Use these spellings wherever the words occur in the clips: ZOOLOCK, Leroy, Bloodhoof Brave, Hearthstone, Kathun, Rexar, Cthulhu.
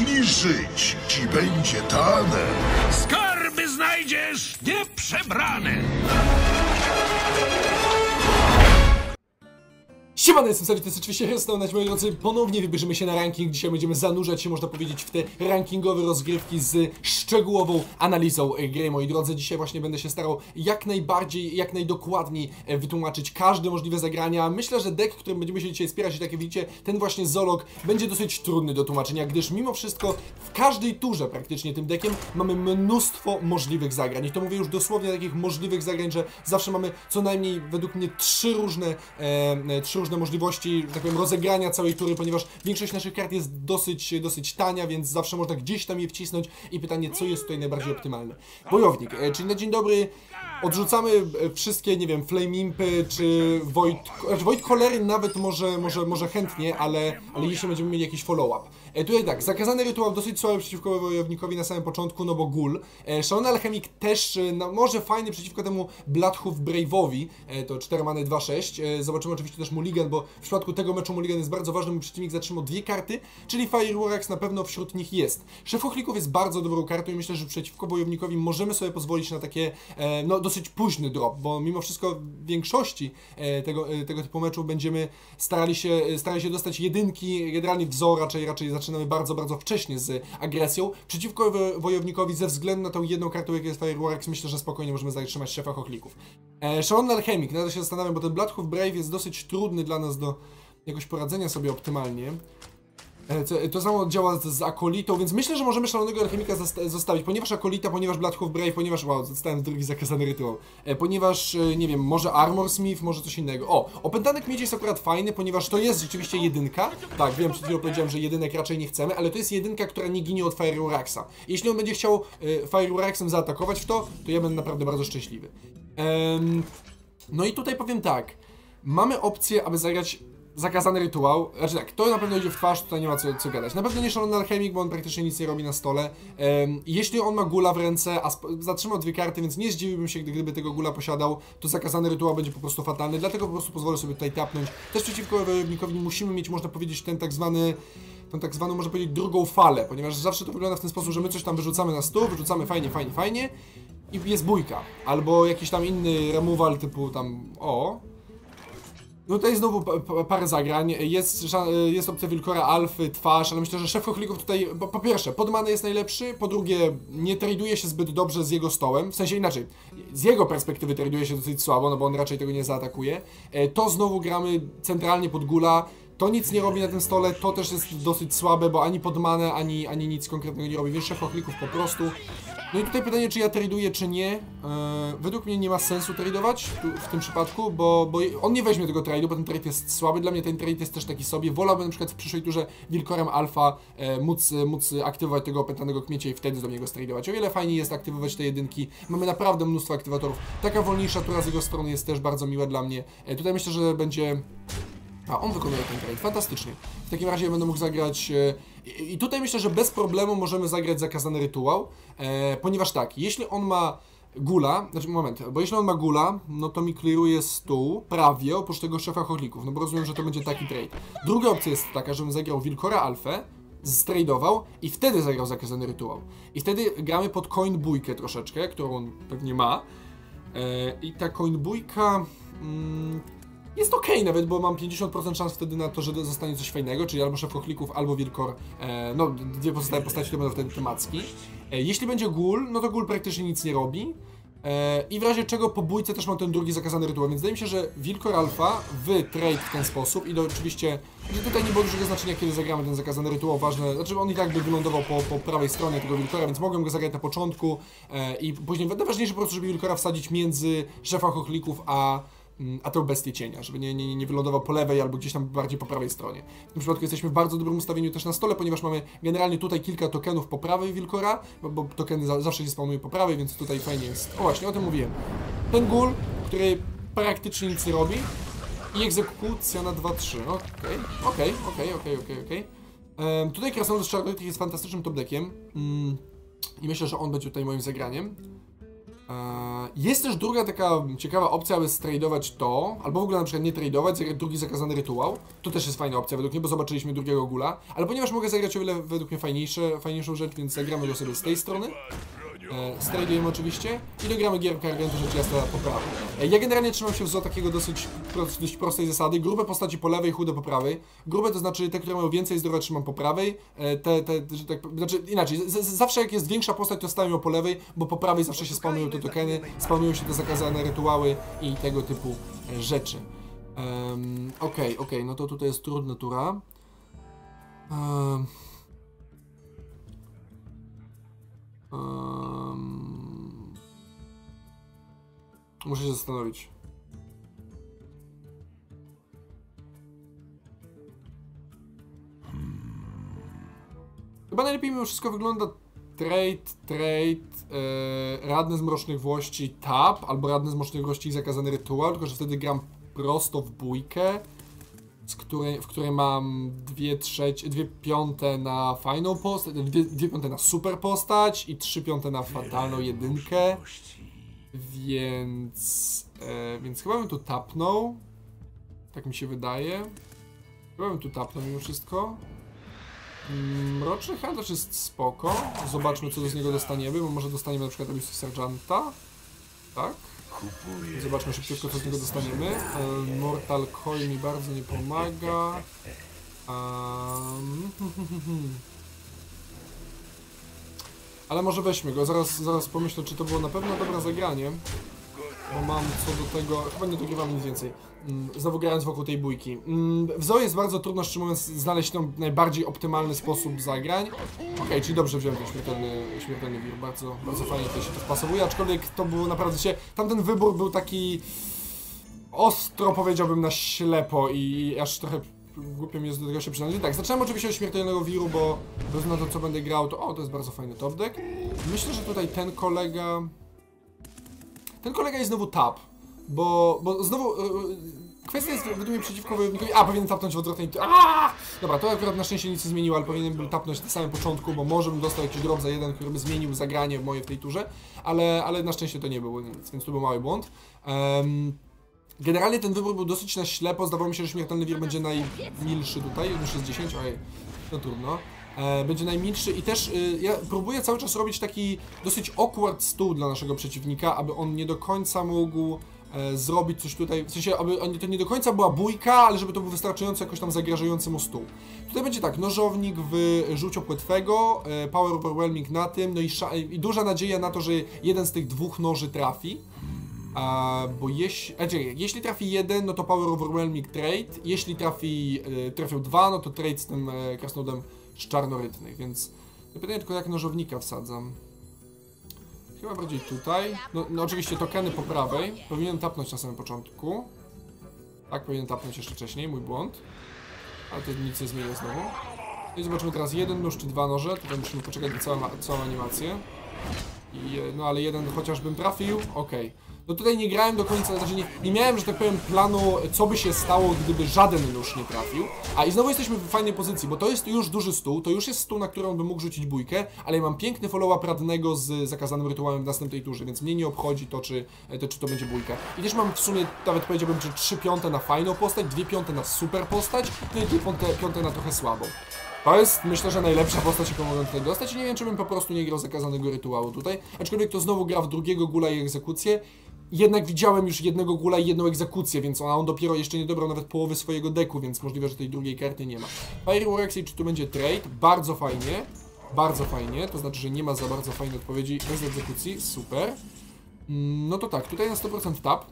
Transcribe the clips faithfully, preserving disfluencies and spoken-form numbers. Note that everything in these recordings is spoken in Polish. jeśli żyć ci będzie dane, skarby znajdziesz nieprzebrane. Siemane, jestem Sari, to jest oczywiście Hearthstone, moi drodzy, ponownie wybierzemy się na ranking. Dzisiaj będziemy zanurzać się, można powiedzieć, w te rankingowe rozgrywki z szczegółową analizą gry, moi drodzy. Dzisiaj właśnie będę się starał jak najbardziej, jak najdokładniej wytłumaczyć każde możliwe zagrania. Myślę, że deck, którym będziemy się dzisiaj spierać, i tak jak widzicie, ten właśnie Zoolock będzie dosyć trudny do tłumaczenia, gdyż mimo wszystko w każdej turze praktycznie tym deckiem mamy mnóstwo możliwych zagrań. I to mówię już dosłownie takich możliwych zagrań, że zawsze mamy co najmniej, według mnie, trzy różne, e, trzy różne możliwości, że tak powiem, rozegrania całej tury, ponieważ większość naszych kart jest dosyć, dosyć tania, więc zawsze można gdzieś tam je wcisnąć i pytanie, co jest tutaj najbardziej optymalne. Wojownik, czyli na dzień dobry odrzucamy wszystkie, nie wiem, Flame Impy czy Void, znaczy Void Cholery nawet może, może, może chętnie, ale, ale jeśli będziemy mieli jakiś follow-up. E, tutaj tak, zakazany rytuał dosyć słaby przeciwko wojownikowi na samym początku, no bo ghoul. E, Szalony Alchemik też, no, może fajny przeciwko temu Bloodhoof Brave'owi, e, to cztery many dwa sześć. E, zobaczymy oczywiście też Mulligan, bo w przypadku tego meczu Mulligan jest bardzo ważny, bo przeciwnik zatrzymał dwie karty, czyli Fireworks na pewno wśród nich jest. Szef Ochlików jest bardzo dobrą kartą i myślę, że przeciwko wojownikowi możemy sobie pozwolić na takie, e, no dosyć późny drop, bo mimo wszystko w większości e, tego, e, tego typu meczów będziemy starali się, starali się dostać jedynki, generalnie wzor raczej, raczej zaczynamy bardzo, bardzo wcześnie z agresją. Przeciwko wojownikowi ze względu na tą jedną kartę, jaką jest Fireworks, myślę, że spokojnie możemy zatrzymać szefa Chochlików. E, Szalony Alchemik, nadal się zastanawiam, bo ten Bloodhoof Brave jest dosyć trudny dla nas do jakoś poradzenia sobie optymalnie. To samo działa z Akolitą, więc myślę, że możemy Szalonego Alchemika zostawić, ponieważ Akolita, ponieważ Bloodhoof Brave, ponieważ... Wow, zostałem drugi zakazany rytuał. Ponieważ, nie wiem, może Armor Smith, może coś innego. O, Opętanek Miedzi jest akurat fajny, ponieważ to jest rzeczywiście jedynka. Tak, wiem, przed chwilą powiedziałem, że jedynek raczej nie chcemy, ale to jest jedynka, która nie ginie od Fireworksa. Jeśli on będzie chciał Fireworksem zaatakować w to, to ja będę naprawdę bardzo szczęśliwy. No i tutaj powiem tak, mamy opcję, aby zagrać... Zakazany rytuał, znaczy tak, to na pewno idzie w twarz, tutaj nie ma co, co gadać. Na pewno nie Szalony Alchemik, bo on praktycznie nic nie robi na stole. Um, jeśli on ma gula w ręce, a zatrzymał dwie karty, więc nie zdziwiłbym się, gdyby tego gula posiadał, to zakazany rytuał będzie po prostu fatalny, dlatego po prostu pozwolę sobie tutaj tapnąć. Też przeciwko wojownikowi musimy mieć, można powiedzieć, ten tak zwany... tą tak zwaną, można powiedzieć, drugą falę, ponieważ zawsze to wygląda w ten sposób, że my coś tam wyrzucamy na stół, wyrzucamy fajnie, fajnie, fajnie i jest bójka. Albo jakiś tam inny removal typu tam... o... No tutaj znowu parę zagrań, jest, jest opcja Wilkora, Alfy, Twarz, ale myślę, że szef Chochlików tutaj, po, po pierwsze, pod manę jest najlepszy, po drugie, nie traduje się zbyt dobrze z jego stołem, w sensie inaczej, z jego perspektywy traduje się dosyć słabo, no bo on raczej tego nie zaatakuje. To znowu gramy centralnie pod gula, to nic nie robi na tym stole, to też jest dosyć słabe, bo ani pod manę, ani, ani nic konkretnego nie robi, więc szef Chochlików po prostu... No i tutaj pytanie, czy ja traduję, czy nie. Yy, według mnie nie ma sensu tradować w tym przypadku, bo, bo on nie weźmie tego tradu, bo ten trade jest słaby. Dla mnie ten trade jest też taki sobie. Wolałbym na przykład w przyszłej turze Wilkorem Alfa e, móc, móc aktywować tego opętanego kmiecie i wtedy do niego stradować. O wiele fajniej jest aktywować te jedynki. Mamy naprawdę mnóstwo aktywatorów. Taka wolniejsza tura z jego strony jest też bardzo miła dla mnie. E, tutaj myślę, że będzie... A, on wykonuje ten trade. Fantastycznie. W takim razie będę mógł zagrać... E, I tutaj myślę, że bez problemu możemy zagrać zakazany rytuał, e, ponieważ tak, jeśli on ma gula, znaczy moment, bo jeśli on ma gula, no to mi clearuje stół prawie, oprócz tego szefa Chochlików, no bo rozumiem, że to będzie taki trade. Druga opcja jest taka, żebym zagrał Wilkora Alfę, ztradował i wtedy zagrał zakazany rytuał. I wtedy gramy pod coin bójkę troszeczkę, którą on pewnie ma. E, I ta coin bójka... Mm, jest okej okay nawet, bo mam pięćdziesiąt procent szans wtedy na to, że zostanie coś fajnego, czyli albo szef Chochlików, albo Wilkor, e, no dwie pozostałe postaci to będą wtedy temacki. E, jeśli będzie ghoul, no to ghoul praktycznie nic nie robi e, i w razie czego po bójce też mam ten drugi zakazany rytuał, więc wydaje mi się, że Wilkor Alfa w trade w ten sposób i do, oczywiście tutaj nie było dużego znaczenia, kiedy zagramy ten zakazany rytuał, ważne, znaczy on i tak by wylądował po, po prawej stronie tego Wilkora, więc mogłem go zagrać na początku e, i później najważniejsze po prostu, żeby Wilkora wsadzić między szefa Chochlików a... a tę bestię cienia, żeby nie, nie, nie wylądował po lewej albo gdzieś tam bardziej po prawej stronie. W tym przypadku jesteśmy w bardzo dobrym ustawieniu też na stole, ponieważ mamy generalnie tutaj kilka tokenów po prawej Wilkora, bo, bo tokeny za, zawsze się spawnuje po prawej, więc tutaj fajnie jest. O właśnie, o tym mówiłem. Ten ghoul, który praktycznie nic nie robi i egzekucja na dwa trzy. Okej, okej, okej, okej, okej, okej. Tutaj Krasnolud z Czarnorytych jest fantastycznym top deckiem. Um, i myślę, że on będzie tutaj moim zagraniem. Jest też druga taka ciekawa opcja, aby stradować to, albo w ogóle na przykład nie tradować, zagrać drugi zakazany rytuał. To też jest fajna opcja według mnie, bo zobaczyliśmy drugiego gula. Ale ponieważ mogę zagrać o wiele według mnie fajniejsze, fajniejszą rzecz, więc zagramy ją sobie z tej strony. E, Stradujemy oczywiście i dogramy gierkę Argentu, rzecz jasna po prawej. E, ja generalnie trzymam się w zoo takiego dosyć, dosyć prostej zasady. Grube postaci po lewej, chude po prawej. Grube to znaczy te, które mają więcej zdrowia, trzymam po prawej. E, te, te, że tak, znaczy inaczej, z, z, zawsze jak jest większa postać, to stawiam ją po lewej, bo po prawej zawsze się spawnują te tokeny, spawnują się te zakazane rytuały i tego typu rzeczy. Um, okej, okay, okej, okay, no to tutaj jest trudna tura. Um. Um, muszę się zastanowić. Chyba najlepiej mimo wszystko wygląda trade, trade, yy, radny z mrocznych włości tap, albo radny z mrocznych włości zakazany rytuał, tylko że wtedy gram prosto w bójkę, z której, w której mam dwie, trzecie, dwie piąte na fajną postać, dwie, dwie piąte na super postać i trzy piąte na fatalną jedynkę, więc, e, więc chyba bym tu tapnął, tak mi się wydaje, chyba bym tu tapnął mimo wszystko. Mroczny handlarz jest spoko, zobaczmy co z niego dostaniemy, bo może dostaniemy na przykład Abysu Sergeanta, tak? Zobaczmy szybciutko, co z niego dostaniemy. Mortal Coil mi bardzo nie pomaga. Um, ale może weźmy go. Zaraz, zaraz pomyślę, czy to było na pewno dobre zagranie. Bo mam co do tego... Chyba nie dogrywam nic więcej. Znowu grając wokół tej bójki. W zoo jest bardzo trudno, szczerze mówiąc, znaleźć ten najbardziej optymalny sposób zagrań. Okej, okay, czyli dobrze wziąłem ten śmiertelny, śmiertelny wir. Bardzo, bardzo fajnie to się to wpasowuje, aczkolwiek to było naprawdę się... Tamten wybór był taki... ostro, powiedziałbym, na ślepo i aż trochę głupio mi jest do tego się przynależy. Tak, zacząłem oczywiście od śmiertelnego wiru, bo bez na to, co będę grał, to... O, to jest bardzo fajny top deck. Myślę, że tutaj ten kolega... Ten kolega jest znowu tap, bo, bo znowu yy, kwestia jest według mnie przeciwko wojownikowi. A, powinien tapnąć w odwrotnej... Aaaa! Dobra, to akurat na szczęście nic nie zmieniło, ale powinien był tapnąć na samym początku, bo może bym dostał jakiś drop za jeden, który by zmienił zagranie moje w tej turze, ale, ale na szczęście to nie było, więc, więc to był mały błąd. Um, generalnie ten wybór był dosyć na ślepo, zdawało mi się, że śmiertelny wir będzie najmilszy tutaj, już jest dziesięć, ojej, no trudno. Będzie najmilszy i też y, ja próbuję cały czas robić taki dosyć awkward stół dla naszego przeciwnika, aby on nie do końca mógł e, zrobić coś tutaj, w sensie aby on, to nie do końca była bójka, ale żeby to był wystarczająco jakoś tam zagrażający mu stół. Tutaj będzie tak, nożownik w żółciu płetwego, e, power overwhelming na tym, no i, i duża nadzieja na to, że jeden z tych dwóch noży trafi. A, bo jeś, a, czekaj, jeśli trafi jeden, no to power overwhelming trade, jeśli trafi, e, trafią dwa, no to trade z tym e, krasnodem z czarnorytnych, więc pytanie tylko jak nożownika wsadzam. Chyba bardziej tutaj. No, no oczywiście tokeny po prawej. Powinienem tapnąć na samym początku. Tak, powinienem tapnąć jeszcze wcześniej, mój błąd. Ale to nic nie zmieniło znowu. No i zobaczymy teraz jeden nóż czy dwa noże. Tutaj musimy poczekać na całą, całą animację. I, no ale jeden chociażbym trafił, okej. Okay. No tutaj nie grałem do końca, znaczy nie, nie miałem, że tak powiem, planu, co by się stało, gdyby żaden nóż nie trafił. A i znowu jesteśmy w fajnej pozycji, bo to jest już duży stół, to już jest stół, na którą bym mógł rzucić bójkę, ale ja mam piękny follow-up radnego z zakazanym rytuałem w następnej turze, więc mnie nie obchodzi to, czy to, czy to będzie bójka. I też mam w sumie, nawet powiedziałbym, że trzy piąte na fajną postać, dwie piąte na super postać, no i dwie piąte, piąte na trochę słabą. To jest, myślę, że najlepsza postać, jaką mogę tutaj dostać i nie wiem, czy bym po prostu nie grał zakazanego rytuału tutaj, aczkolwiek to znowu gra w drugiego gula i egzekucję. Jednak widziałem już jednego gula i jedną egzekucję, więc on, on dopiero jeszcze nie dobrał nawet połowy swojego deku, więc możliwe, że tej drugiej karty nie ma. Fireworks i czy tu będzie trade? Bardzo fajnie, bardzo fajnie, to znaczy, że nie ma za bardzo fajnej odpowiedzi bez egzekucji, super. No to tak, tutaj na sto procent tap.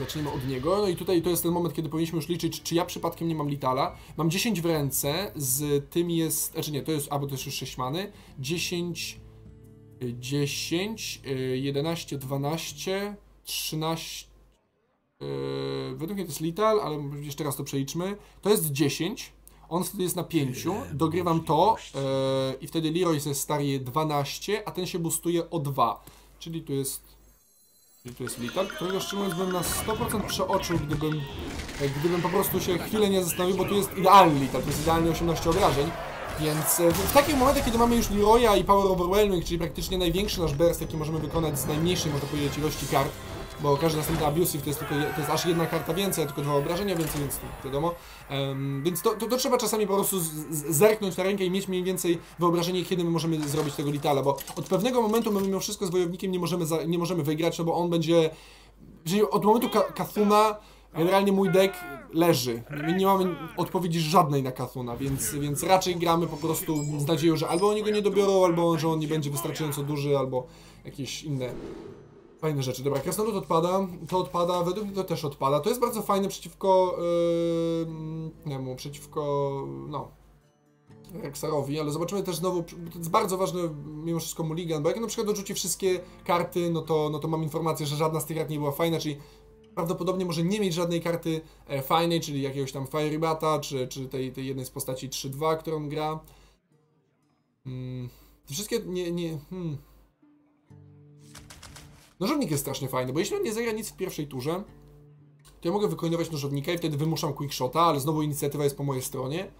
Zaczniemy od niego, no i tutaj to jest ten moment, kiedy powinniśmy już liczyć, czy ja przypadkiem nie mam litala. Mam dziesięć w ręce, z tym jest, znaczy nie, to jest, albo to jest już sześć many, dziesięć, jedenaście, dwanaście, trzynaście, yy, według mnie to jest lital, ale jeszcze raz to przeliczmy, to jest dziesięć, on wtedy jest na pięć, dogrywam to yy, i wtedy Leroy się staje dwanaście, a ten się boostuje o dwa, czyli tu jest... Czyli to jest lital, którego szczerze mówiąc bym na sto procent przeoczył, gdybym, gdybym po prostu się chwilę nie zastanowił, bo tu jest idealny lital, to jest idealnie osiemnaście obrażeń. Więc w takim momencie, kiedy mamy już Leroya i Power Overwhelming, czyli praktycznie największy nasz burst, jaki możemy wykonać z najmniejszej, można powiedzieć, ilości kart, bo każdy następny abusive to jest, tylko, to jest aż jedna karta więcej, tylko dwa obrażenia więcej, więc wiadomo. Um, więc to, to, to trzeba czasami po prostu z, z, zerknąć na rękę i mieć mniej więcej wyobrażenie, kiedy my możemy zrobić tego litala, bo od pewnego momentu my mimo wszystko z wojownikiem nie możemy, za, nie możemy wygrać, no bo on będzie... Czyli od momentu Ka Kathuna generalnie mój deck leży. My nie mamy odpowiedzi żadnej na Kathuna, więc, więc raczej gramy po prostu z nadzieją, że albo oni go nie dobiorą, albo że on nie będzie wystarczająco duży, albo jakieś inne... Fajne rzeczy. Dobra, Krasnolud odpada, to odpada, według mnie to też odpada. To jest bardzo fajne przeciwko... Yy, nie wiem, przeciwko... no... Rexarowi, ale zobaczymy też znowu... To jest bardzo ważne, mimo wszystko, mulligan, bo jak na przykład odrzuci wszystkie karty, no to, no to mam informację, że żadna z tych kart nie była fajna, czyli prawdopodobnie może nie mieć żadnej karty e, fajnej, czyli jakiegoś tam Fiery Bata, czy, czy tej, tej jednej z postaci trzy dwa, którą gra. Hmm. Wszystkie... nie... nie... Hmm. Nożownik jest strasznie fajny, bo jeśli on nie zagra nic w pierwszej turze, to ja mogę wykonywać nożownika i wtedy wymuszam quickshota, ale znowu inicjatywa jest po mojej stronie,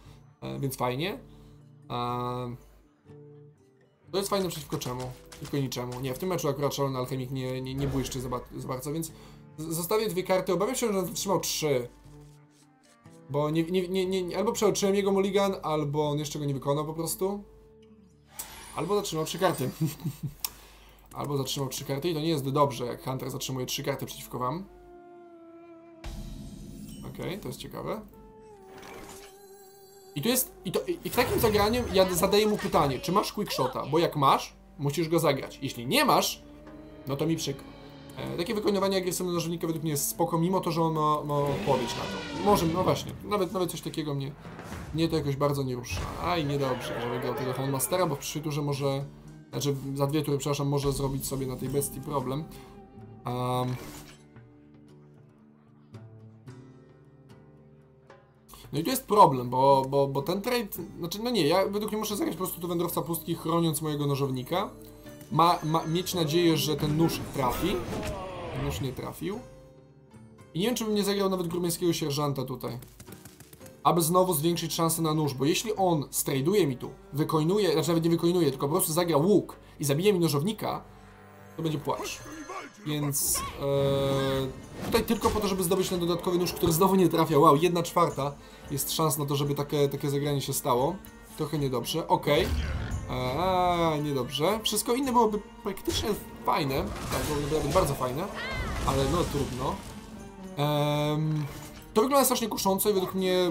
więc fajnie. To jest fajne przeciwko czemu? Tylko niczemu. Nie, w tym meczu akurat Szalony Alchemik nie, nie, nie błyszczy za, za bardzo, więc zostawię dwie karty. Obawiam się, że zatrzymał trzy. Bo nie, nie, nie, nie, albo przeoczyłem jego mulligan, albo on jeszcze go nie wykonał po prostu. Albo zatrzymał trzy karty. Albo zatrzymał trzy karty i to nie jest dobrze, jak Hunter zatrzymuje trzy karty przeciwko wam. Okej, okay, to jest ciekawe. I tu jest... I, to, i takim zagraniem ja zadaję mu pytanie, czy masz quickshota? Bo jak masz, musisz go zagrać. Jeśli nie masz, no to mi przykro. E, takie wykonywanie agresywnego nożownika według mnie jest spoko, mimo to, że on ma, ma odpowiedź na to. Może, no właśnie, nawet, nawet coś takiego mnie... Mnie to jakoś bardzo nie rusza. Aj, niedobrze, że wygrał tego Handmastera, bo w przyszłej turze może... Znaczy, za dwie tury, przepraszam, może zrobić sobie na tej bestii problem. Um. No i tu jest problem, bo, bo, bo ten trade... Znaczy, no nie, ja według mnie muszę zagrać po prostu do Wędrowca Pustki, chroniąc mojego nożownika. Ma, ma mieć nadzieję, że ten nóż trafi. Ten nóż nie trafił. I nie wiem, czy bym nie zagrał nawet Grumieńskiego Sierżanta tutaj. Aby znowu zwiększyć szanse na nóż, bo jeśli on strajduje mi tu, wykoinuje, znaczy nawet nie wykoinuje, tylko po prostu zagra łuk i zabije mi nożownika, to będzie płacz. Więc ee, tutaj tylko po to, żeby zdobyć ten dodatkowy nóż, który znowu nie trafia. Wow, jedna czwarta jest szans na to, żeby takie, takie zagranie się stało. Trochę niedobrze, okej. Okay. Niedobrze. Wszystko inne byłoby praktycznie fajne, tak, byłoby bardzo fajne, ale no trudno. Ehm... To wygląda strasznie kusząco i według mnie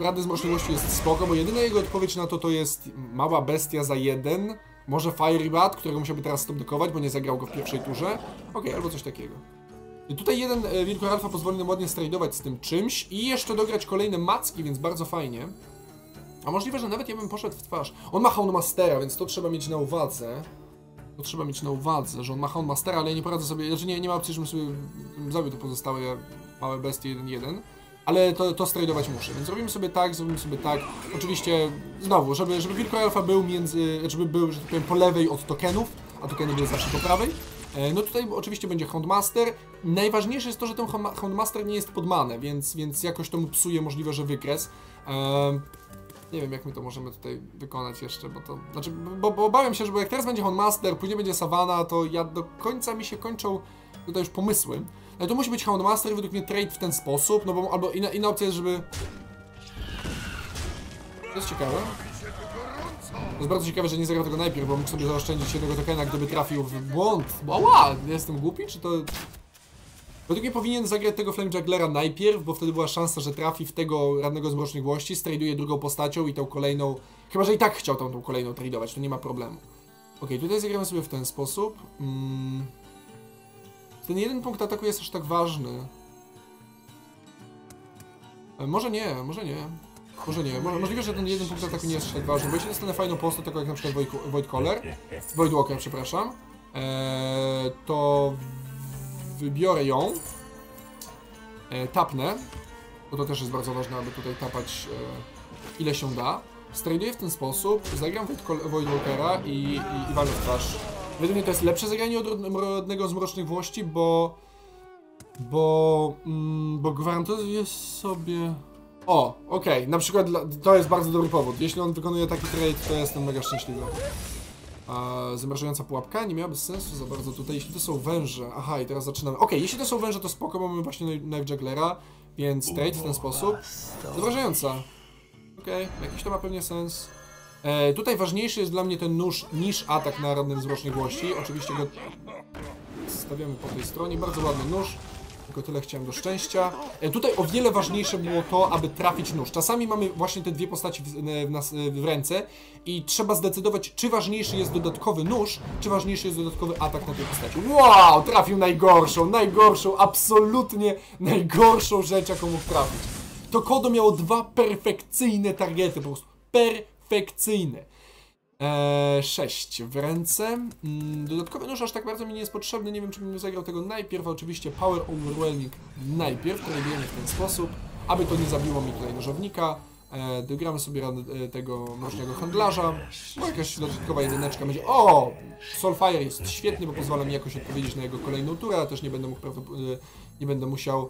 Rady z Mroczliwości jest spoko, bo jedyna jego odpowiedź na to to jest mała bestia za jeden, może Fiery Bat, którego musiałby teraz stopdekować, bo nie zagrał go w pierwszej turze. Okej, okay, albo coś takiego. I tutaj jeden Wilko Ralfa pozwoli nam ładnie strajdować z tym czymś i jeszcze dograć kolejne macki, więc bardzo fajnie. A możliwe, że nawet ja bym poszedł w twarz. On ma Houndmastera, więc to trzeba mieć na uwadze. To trzeba mieć na uwadze, że on ma Houndmastera, ale ja nie poradzę sobie, znaczy nie, nie ma opcji, żebym sobie zabił to pozostałe małe bestie jeden jeden. Ale to, to strajdować muszę, więc zrobimy sobie tak, zrobimy sobie tak. Oczywiście, znowu, żeby, żeby Wilko Alfa był między, żeby był, że tak powiem, po lewej od tokenów, a tokeny były zawsze po prawej. E, no tutaj oczywiście będzie Houndmaster. Najważniejsze jest to, że ten Houndmaster nie jest pod manę, więc, więc jakoś to mu psuje możliwe, że wykres. E, nie wiem, jak my to możemy tutaj wykonać jeszcze, bo to... Znaczy, bo, bo obawiam się, że jak teraz będzie Houndmaster, później będzie Savana, to ja do końca mi się kończą tutaj już pomysły. Ale to musi być Houndmaster, według mnie trade w ten sposób, no bo albo inna, inna opcja jest, żeby... To jest ciekawe. To jest bardzo ciekawe, że nie zagrał tego najpierw, bo mógł sobie zaoszczędzić jednego tokena, gdyby trafił w błąd. Bo ała, jestem głupi, czy to... Według mnie powinien zagrać tego Flame Jugglera najpierw, bo wtedy była szansa, że trafi w tego Radnego z Mrocznych Włości, strajduje drugą postacią i tą kolejną... Chyba, że i tak chciał tą, tą kolejną tradeować, to nie ma problemu. Okej, okay, tutaj zagramy sobie w ten sposób. Mm. Ten jeden punkt ataku jest aż tak ważny. E, może nie, może nie. Może nie. Mo możliwe, że ten jeden punkt ataku nie jest aż tak ważny, bo jeśli dostanę fajną postać, taką jak na przykład Void Caller, Void Walker, przepraszam, e, to wybiorę ją, e, tapnę, bo to też jest bardzo ważne, aby tutaj tapać e, ile się da. Straduję w ten sposób, zagram Void Walkera i, i, i walę w twarz. Według mnie to jest lepsze zagranie od Rodnego z Mrocznych Włości, bo... Bo... Mm, bo gwarantuję sobie... O, okej, okay. Na przykład to jest bardzo dobry powód. Jeśli on wykonuje taki trade, to jestem mega szczęśliwy. Eee, zamrażająca pułapka nie miałaby sensu za bardzo tutaj, jeśli to są węże. Aha, i teraz zaczynamy. Okej, okay, jeśli to są węże, to spoko, mamy właśnie Knife Jugglera, więc trade w ten sposób. Zamrażająca. Okej, okay, jakiś to ma pewnie sens. Eee, tutaj ważniejszy jest dla mnie ten nóż niż atak na rannym z roczniegłości. Oczywiście go stawiamy po tej stronie. Bardzo ładny nóż. Tylko tyle chciałem do szczęścia. E, tutaj o wiele ważniejsze było to, aby trafić nóż. Czasami mamy właśnie te dwie postaci w, w, nas, w ręce i trzeba zdecydować, czy ważniejszy jest dodatkowy nóż, czy ważniejszy jest dodatkowy atak na tej postaci. Wow! Trafił najgorszą, najgorszą, absolutnie najgorszą rzecz, jaką mógł trafić. To Kodo miało dwa perfekcyjne targety, po prostu perfekcyjne. sześć w ręce. Dodatkowy nóż aż tak bardzo mi nie jest potrzebny. Nie wiem, czy bym zagrał tego najpierw. Oczywiście Power Overwhelming najpierw. Trajdujemy w ten sposób, aby to nie zabiło mi tutaj nożownika. Dogramy sobie tego mrocznego handlarza. Bo jakaś dodatkowa jedyneczka będzie. O! Soulfire jest świetny, bo pozwala mi jakoś odpowiedzieć na jego kolejną turę. Ja też nie będę, mógł, nie będę musiał.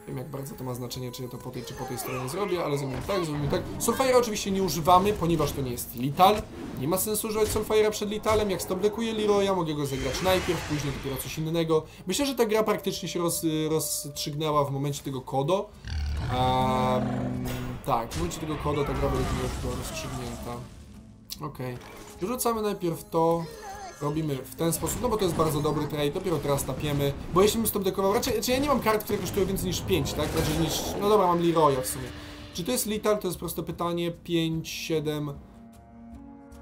Nie wiem, jak bardzo to ma znaczenie, czy ja to po tej, czy po tej stronie zrobię, ale zrobimy tak, zrobimy tak. Soulfire'a oczywiście nie używamy, ponieważ to nie jest Lital. Nie ma sensu używać Soulfire'a przed Litalem. Jak stoblekuje Leroya, mogę go zagrać najpierw, później dopiero coś innego. Myślę, że ta gra praktycznie się roz, rozstrzygnęła w momencie tego Kodo. Um, tak, w momencie tego Kodo ta gra była rozstrzygnięta. Okej. Okay. Wyrzucamy najpierw to. Robimy w ten sposób, no bo to jest bardzo dobry trade, dopiero teraz tapiemy, bo jeśli bym stopdekował, raczej, raczej ja nie mam kart, które kosztują więcej niż pięć, tak? Raczej niż, no dobra, mam Leroya w sumie. Czy to jest Lital? To jest proste pytanie, pięć, siedem,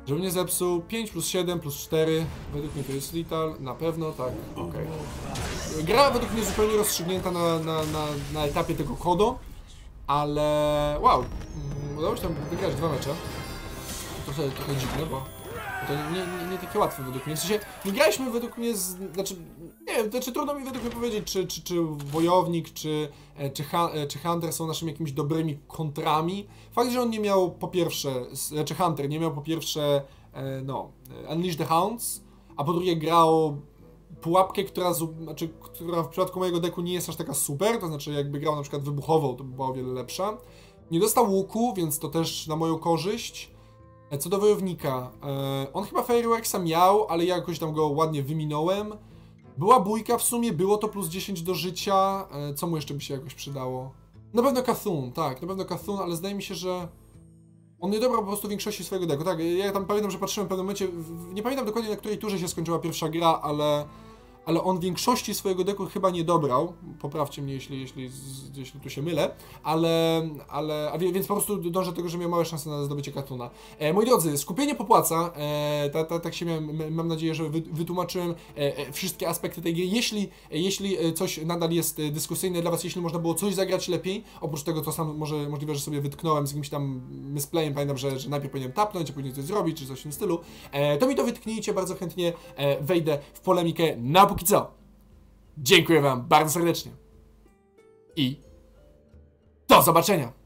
żeby nie zepsuł, pięć plus siedem plus cztery, według mnie to jest Lital, na pewno, tak, okej. Okay. Gra według mnie zupełnie rozstrzygnięta na, na, na, na etapie tego Kodo, ale wow, udało się tam wygrać dwa mecze, to trochę, trochę dziwne, bo... To nie, nie, nie takie łatwe według mnie, w sensie nie graliśmy według mnie, z, znaczy, nie wiem, znaczy trudno mi według mnie powiedzieć, czy, czy, czy Wojownik, czy, czy, czy Hunter są naszymi jakimiś dobrymi kontrami. Fakt, że on nie miał po pierwsze, czy Hunter nie miał po pierwsze, no, Unleash the Hounds, a po drugie grał pułapkę, która, znaczy, która w przypadku mojego deku nie jest aż taka super, to znaczy jakby grał na przykład wybuchową, to by była o wiele lepsza. Nie dostał łuku, więc to też na moją korzyść. Co do Wojownika, on chyba Fireworksa miał, ale ja jakoś tam go ładnie wyminąłem. Była bójka w sumie, było to plus dziesięć do życia, co mu jeszcze by się jakoś przydało? Na pewno Cthulhu, tak, na pewno Cthulhu, ale zdaje mi się, że on nie dobrał po prostu większości swojego deku, tak, ja tam pamiętam, że patrzyłem w pewnym momencie, nie pamiętam dokładnie, na której turze się skończyła pierwsza gra, ale, ale on większości swojego deku chyba nie dobrał, poprawcie mnie, jeśli, jeśli, jeśli tu się mylę, ale, ale a więc po prostu dążę do tego, że miał małe szanse na zdobycie Katuna. E, moi drodzy, skupienie popłaca, e, ta, ta, tak się miałem, mam nadzieję, że wy, wytłumaczyłem e, wszystkie aspekty tej gry. Jeśli, jeśli coś nadal jest dyskusyjne dla was, jeśli można było coś zagrać lepiej, oprócz tego, co sam może możliwe, że sobie wytknąłem z jakimś tam misplayem, pamiętam, że, że najpierw powinienem tapnąć, a później coś zrobić, czy coś w tym stylu, e, to mi to wytknijcie, bardzo chętnie e, wejdę w polemikę na póki co. Dziękuję wam bardzo serdecznie i do zobaczenia!